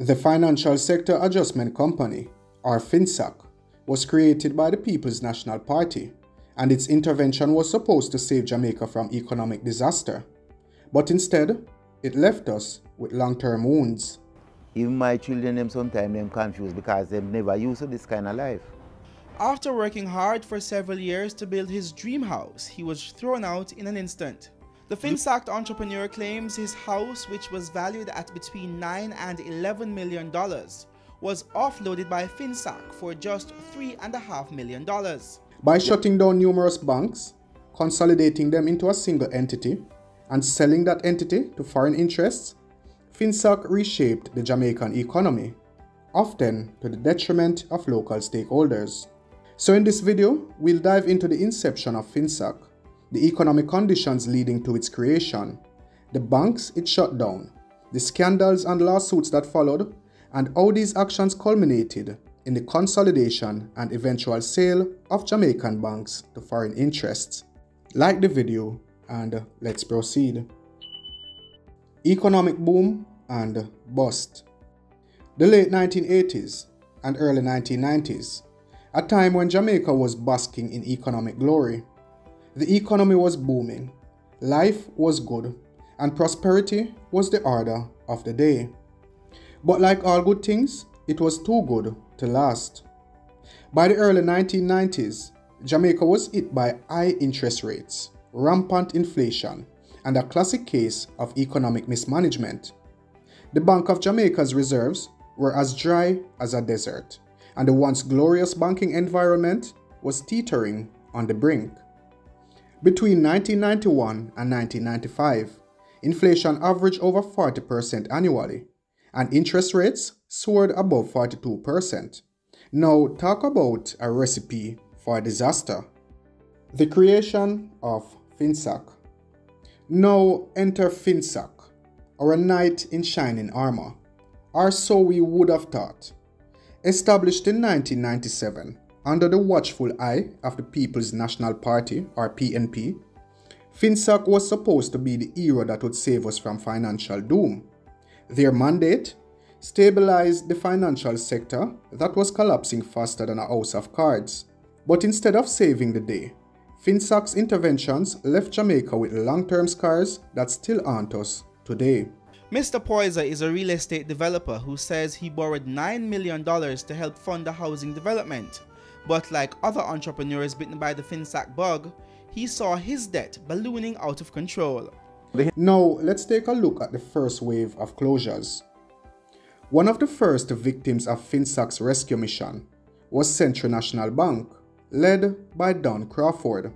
The Financial Sector Adjustment Company, or FINSAC, was created by the People's National Party, and its intervention was supposed to save Jamaica from economic disaster. But instead, it left us with long-term wounds. Even my children, them sometimes them confused because they've never used to this kind of life. After working hard for several years to build his dream house, he was thrown out in an instant. The FINSAC entrepreneur claims his house, which was valued at between $9 and $11 million, was offloaded by FINSAC for just $3.5 million. By shutting down numerous banks, consolidating them into a single entity, and selling that entity to foreign interests, FINSAC reshaped the Jamaican economy, often to the detriment of local stakeholders. So in this video, we'll dive into the inception of FINSAC, the economic conditions leading to its creation, the banks it shut down, the scandals and lawsuits that followed, and how these actions culminated in the consolidation and eventual sale of Jamaican banks to foreign interests. Like the video and let's proceed. Economic boom and bust. The late 1980s and early 1990s, a time when Jamaica was basking in economic glory. The economy was booming, life was good, and prosperity was the order of the day. But like all good things, it was too good to last. By the early 1990s, Jamaica was hit by high interest rates, rampant inflation, and a classic case of economic mismanagement. The Bank of Jamaica's reserves were as dry as a desert, and the once glorious banking environment was teetering on the brink. Between 1991 and 1995, inflation averaged over 40% annually, and interest rates soared above 42%. Now talk about a recipe for disaster. The creation of FINSAC. Now enter FINSAC, or a knight in shining armor, or so we would have thought. Established in 1997, under the watchful eye of the People's National Party, or PNP, FINSAC was supposed to be the hero that would save us from financial doom. Their mandate? Stabilize the financial sector that was collapsing faster than a house of cards. But instead of saving the day, FINSAC's interventions left Jamaica with long-term scars that still haunt us today. Mr. Poyser is a real estate developer who says he borrowed $9 million to help fund the housing development. But like other entrepreneurs bitten by the FINSAC bug, he saw his debt ballooning out of control. Now let's take a look at the first wave of closures. One of the first victims of FINSAC's rescue mission was Century National Bank, led by Don Crawford.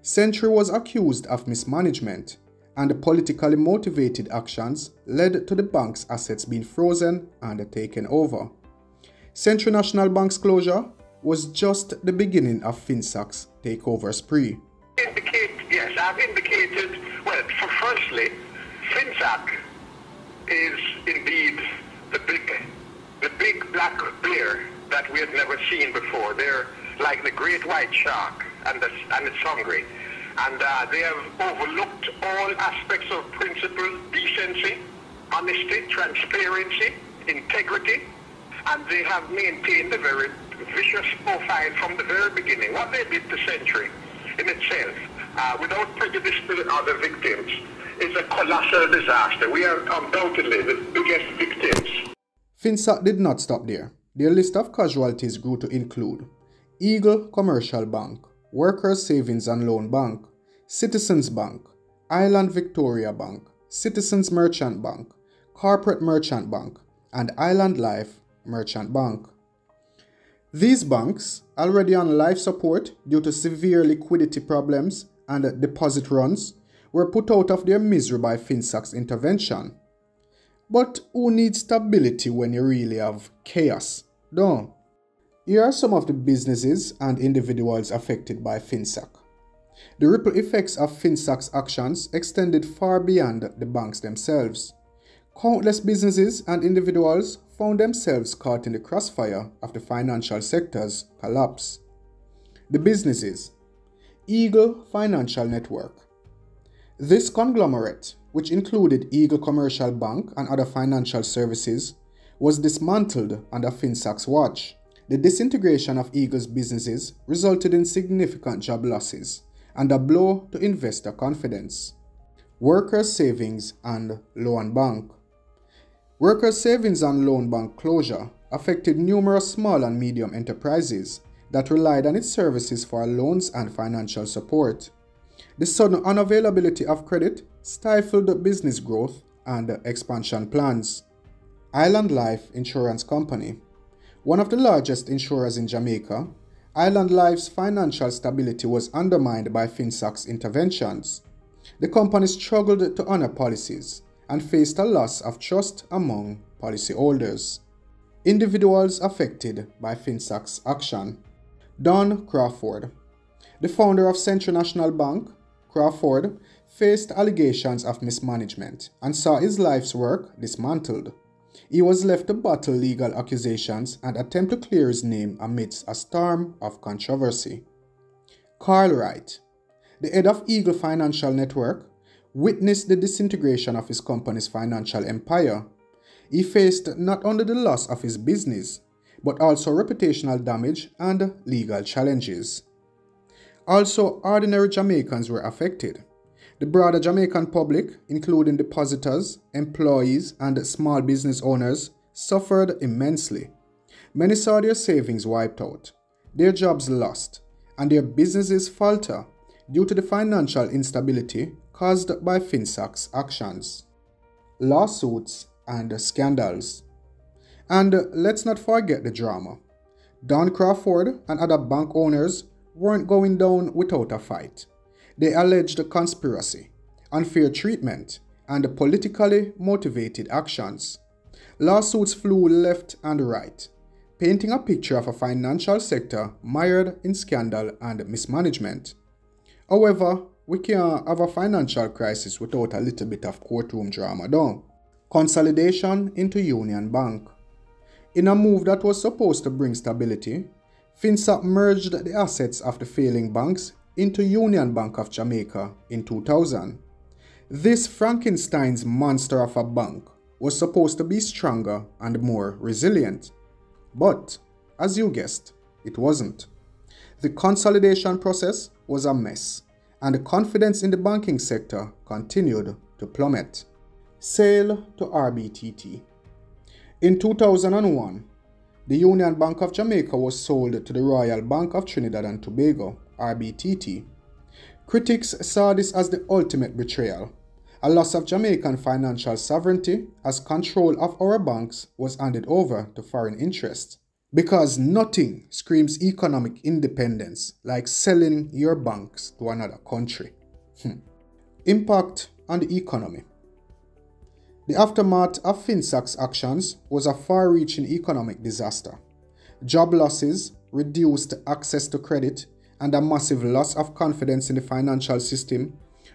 Century was accused of mismanagement, and the politically motivated actions led to the bank's assets being frozen and taken over. Century National Bank's closure was just the beginning of FINSAC's takeover spree. I've indicated, well, firstly, FINSAC is indeed the big black bear that we have never seen before. They're like the great white shark, and it's hungry. And they have overlooked all aspects of principle, decency, honesty, transparency, integrity, and they have maintained a very vicious profile from the very beginning. What they did to Century in itself, without prejudice to the other victims, is a colossal disaster. We are undoubtedly the biggest victims. FINSAC did not stop there. Their list of casualties grew to include Eagle Commercial Bank, Workers Savings and Loan Bank, Citizens Bank, Island Victoria Bank, Citizens Merchant Bank, Corporate Merchant Bank, and Island Life Merchant Bank. These banks, already on life support due to severe liquidity problems and deposit runs, were put out of their misery by FINSAC's intervention. But who needs stability when you really have chaos? No. Here are some of the businesses and individuals affected by FINSAC. The ripple effects of FINSAC's actions extended far beyond the banks themselves. Countless businesses and individuals found themselves caught in the crossfire of the financial sector's collapse. The businesses. Eagle Financial Network. This conglomerate, which included Eagle Commercial Bank and other financial services, was dismantled under FinSac's watch. The disintegration of Eagle's businesses resulted in significant job losses and a blow to investor confidence. Workers Savings and Loan Bank. Workers Savings and Loan Bank closure affected numerous small and medium enterprises that relied on its services for loans and financial support. The sudden unavailability of credit stifled business growth and expansion plans. Island Life Insurance Company. One of the largest insurers in Jamaica, Island Life's financial stability was undermined by FinSac's interventions. The company struggled to honor policies and faced a loss of trust among policyholders. Individuals affected by FinSac's action. Don Crawford. The founder of Century National Bank, Crawford, faced allegations of mismanagement and saw his life's work dismantled. He was left to battle legal accusations and attempt to clear his name amidst a storm of controversy. Carl Wright, the head of Eagle Financial Network, witnessed the disintegration of his company's financial empire. He faced not only the loss of his business, but also reputational damage and legal challenges. Also, ordinary Jamaicans were affected. The broader Jamaican public, including depositors, employees, and small business owners, suffered immensely. Many saw their savings wiped out, their jobs lost, and their businesses falter due to the financial instability caused by FinSac's actions. Lawsuits and scandals. And let's not forget the drama. Don Crawford and other bank owners weren't going down without a fight. They alleged conspiracy, unfair treatment, and politically motivated actions. Lawsuits flew left and right, painting a picture of a financial sector mired in scandal and mismanagement. However, we can't have a financial crisis without a little bit of courtroom drama, though. Consolidation into Union Bank. In a move that was supposed to bring stability, FinSac merged the assets of the failing banks into Union Bank of Jamaica in 2000. This Frankenstein's monster of a bank was supposed to be stronger and more resilient. But, as you guessed, it wasn't. The consolidation process was a mess, and confidence in the banking sector continued to plummet. Sale to RBTT. In 2001, the Union Bank of Jamaica was sold to the Royal Bank of Trinidad and Tobago, RBTT. Critics saw this as the ultimate betrayal, a loss of Jamaican financial sovereignty as control of our banks was handed over to foreign interests. Because nothing screams economic independence like selling your banks to another country. Impact on the economy. The aftermath of FinSac's actions was a far-reaching economic disaster. Job losses, reduced access to credit, and a massive loss of confidence in the financial system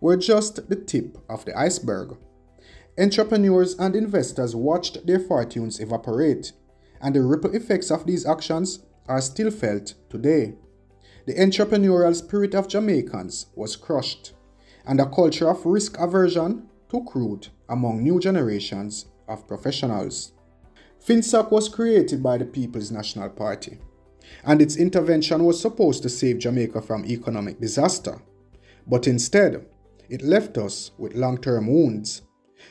were just the tip of the iceberg. Entrepreneurs and investors watched their fortunes evaporate, and the ripple effects of these actions are still felt today. The entrepreneurial spirit of Jamaicans was crushed, and a culture of risk aversion took root among new generations of professionals. FinSac was created by the People's National Party, and its intervention was supposed to save Jamaica from economic disaster. But instead, it left us with long-term wounds.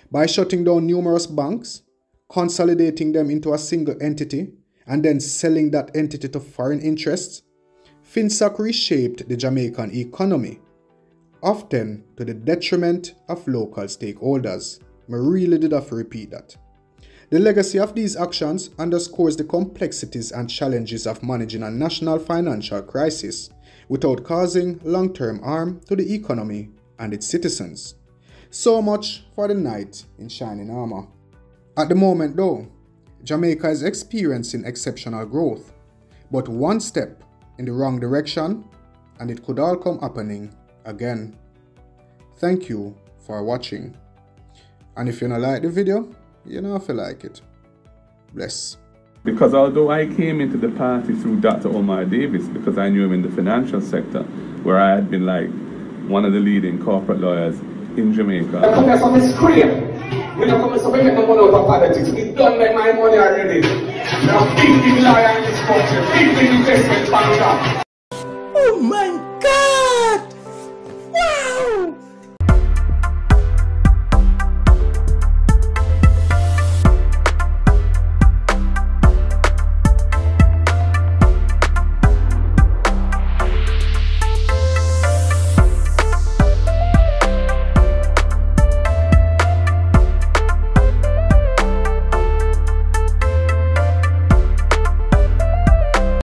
By shutting down numerous banks, consolidating them into a single entity, and then selling that entity to foreign interests, FinSac reshaped the Jamaican economy, often to the detriment of local stakeholders. I really did have to repeat that. The legacy of these actions underscores the complexities and challenges of managing a national financial crisis without causing long-term harm to the economy and its citizens. So much for the knight in shining armor. At the moment though, Jamaica is experiencing exceptional growth, but one step in the wrong direction and it could all come happening again. Thank you for watching. And if you don't like the video, you know if you like it. Bless. Because although I came into the party through Dr. Omar Davis, because I knew him in the financial sector, where I had been like one of the leading corporate lawyers in Jamaica. You know, come so we make no money out of politics. We don't make my money already. There are big liars in this country, big investment banker,